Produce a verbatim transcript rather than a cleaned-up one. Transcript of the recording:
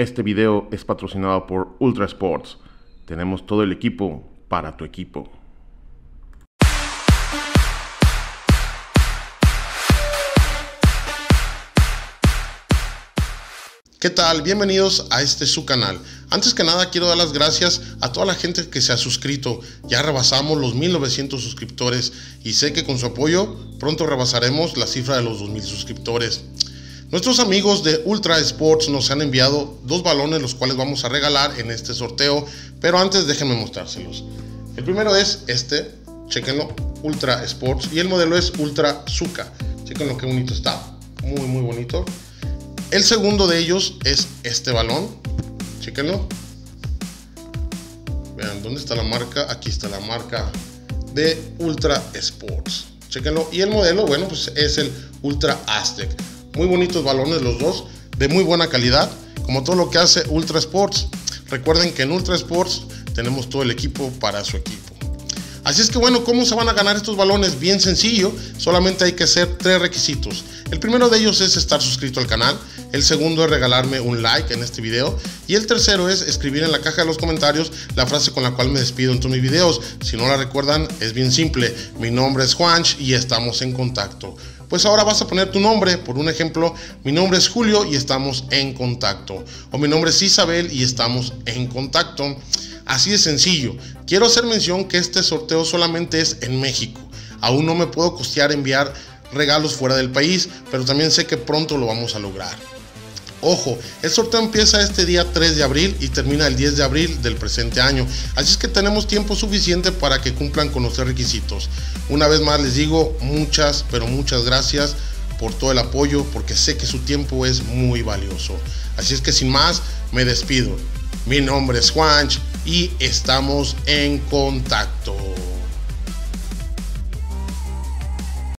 Este video es patrocinado por Ultra Sports. Tenemos todo el equipo para tu equipo. ¿Qué tal? Bienvenidos a este su canal. Antes que nada quiero dar las gracias a toda la gente que se ha suscrito. Ya rebasamos los mil novecientos suscriptores y sé que con su apoyo pronto rebasaremos la cifra de los dos mil suscriptores. Nuestros amigos de Ultra Sports nos han enviado dos balones, los cuales vamos a regalar en este sorteo, pero antes déjenme mostrárselos. El primero es este, chequenlo, Ultra Sports, y el modelo es Ultra Zuka. Chequenlo qué bonito está, muy muy bonito. El segundo de ellos es este balón, chéquenlo, vean dónde está la marca, aquí está la marca de Ultra Sports, chéquenlo, y el modelo, bueno, pues es el Ultra Aztec. Muy bonitos balones los dos, de muy buena calidad, como todo lo que hace Ultra Sports. Recuerden que en Ultra Sports tenemos todo el equipo para su equipo. Así es que bueno, ¿cómo se van a ganar estos balones? Bien sencillo, solamente hay que hacer tres requisitos. El primero de ellos es estar suscrito al canal, el segundo es regalarme un like en este video y el tercero es escribir en la caja de los comentarios la frase con la cual me despido en todos mis videos. Si no la recuerdan, es bien simple, mi nombre es Juanch y estamos en contacto. Pues ahora vas a poner tu nombre, por un ejemplo, mi nombre es Julio y estamos en contacto, o mi nombre es Isabel y estamos en contacto. Así de sencillo. Quiero hacer mención que este sorteo solamente es en México. Aún no me puedo costear enviar regalos fuera del país, pero también sé que pronto lo vamos a lograr. Ojo, el sorteo empieza este día tres de abril y termina el diez de abril del presente año, así es que tenemos tiempo suficiente para que cumplan con los requisitos. Una vez más les digo muchas, pero muchas gracias por todo el apoyo, porque sé que su tiempo es muy valioso. Así es que sin más, me despido. Mi nombre es Juanch y estamos en contacto.